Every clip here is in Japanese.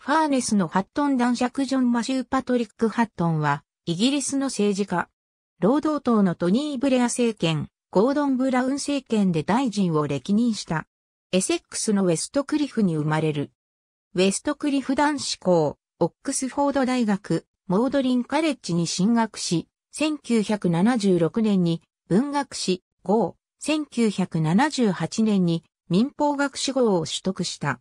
ファーネスのハットン男爵ジョン・マシュー・パトリック・ハットンは、イギリスの政治家。労働党のトニー・ブレア政権、ゴードン・ブラウン政権で大臣を歴任した。エセックスのウェストクリフに生まれる。ウェストクリフ男子校、オックスフォード大学、モードリン・カレッジに進学し、1976年に文学士号、1978年に民法学士号を取得した。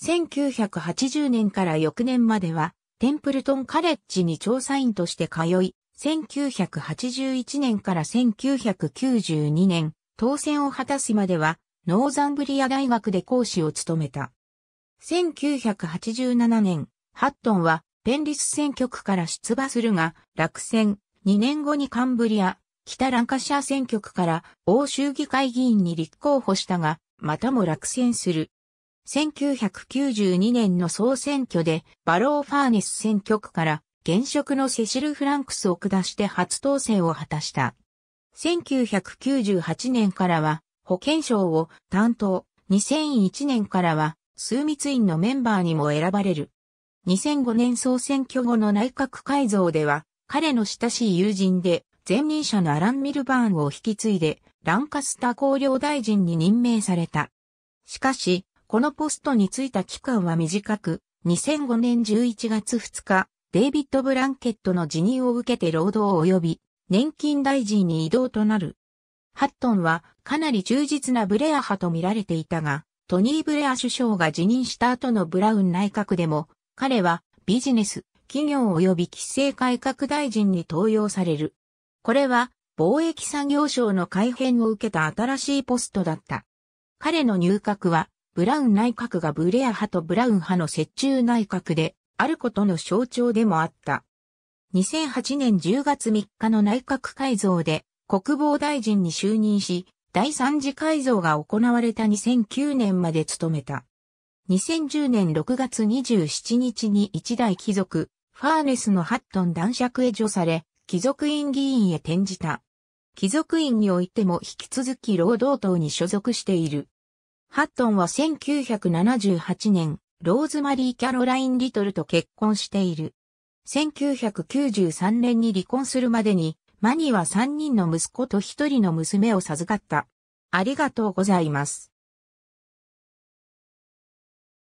1980年から翌年までは、テンプルトンカレッジに調査員として通い、1981年から1992年、当選を果たすまでは、ノーザンブリア大学で講師を務めた。1987年、ハットンは、ペンリス選挙区から出馬するが、落選、2年後にカンブリア、北ランカシャー選挙区から、欧州議会議員に立候補したが、またも落選する。1992年の総選挙で、バロー・ファーネス選挙区から、現職のセシル・フランクスを下して初当選を果たした。1998年からは、保健省を担当、2001年からは、枢密院のメンバーにも選ばれる。2005年総選挙後の内閣改造では、彼の親しい友人で、前任者のアラン・ミルバーンを引き継いで、ランカスター公領大臣に任命された。しかし、このポストに就いた期間は短く、2005年11月2日、デイビッド・ブランケットの辞任を受けて労働及び、年金大臣に異動となる。ハットンはかなり忠実なブレア派と見られていたが、トニー・ブレア首相が辞任した後のブラウン内閣でも、彼はビジネス、企業及び規制改革大臣に登用される。これは貿易産業省の改編を受けた新しいポストだった。彼の入閣は、ブラウン内閣がブレア派とブラウン派の折衷内閣であることの象徴でもあった。2008年10月3日の内閣改造で国防大臣に就任し、第三次改造が行われた2009年まで務めた。2010年6月27日に一代貴族、ファーネスのハットン男爵へ叙され、貴族院議員へ転じた。貴族院においても引き続き労働党に所属している。ハットンは1978年、ローズマリー・キャロライン・リトルと結婚している。1993年に離婚するまでに、マニは3人の息子と1人の娘を授かった。ありがとうございます。